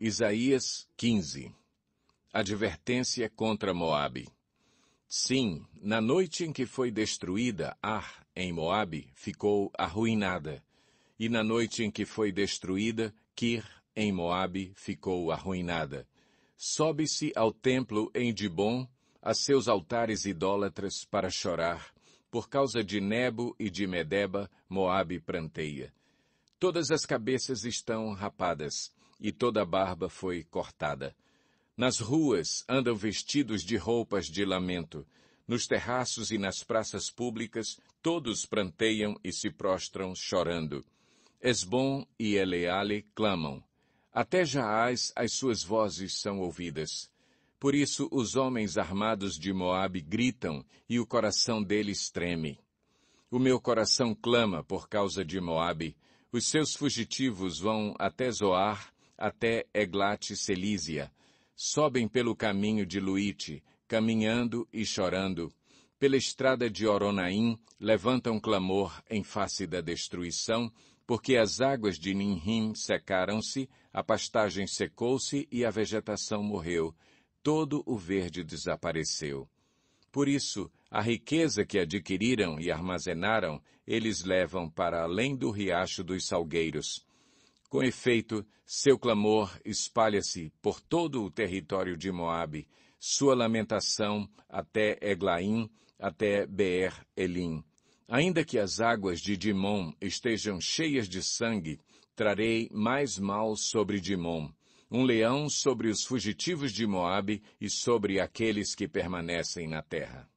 Isaías 15. Advertência contra Moabe. Sim, na noite em que foi destruída Ar em Moabe, ficou arruinada. E na noite em que foi destruída Kir em Moabe, ficou arruinada. Sobe-se ao templo em Dibon, a seus altares idólatras, para chorar. Por causa de Nebo e de Medeba, Moabe pranteia. Todas as cabeças estão rapadas, e toda a barba foi cortada. Nas ruas andam vestidos de roupas de lamento. Nos terraços e nas praças públicas, todos pranteiam e se prostram chorando. Esbom e Eleale clamam. Até Jaaz as suas vozes são ouvidas. Por isso os homens armados de Moabe gritam, e o coração deles treme. O meu coração clama por causa de Moabe. Os seus fugitivos vão até Zoar, até Eglate-Celísia. Sobem pelo caminho de Luite, caminhando e chorando. Pela estrada de Oronaim, levantam clamor em face da destruição, porque as águas de Nimrim secaram-se, a pastagem secou-se e a vegetação morreu. Todo o verde desapareceu. Por isso, a riqueza que adquiriram e armazenaram, eles levam para além do riacho dos Salgueiros. Com efeito, seu clamor espalha-se por todo o território de Moabe, sua lamentação até Eglaim, até Beer-Elim. Ainda que as águas de Dimon estejam cheias de sangue, trarei mais mal sobre Dimon, um leão sobre os fugitivos de Moabe e sobre aqueles que permanecem na terra.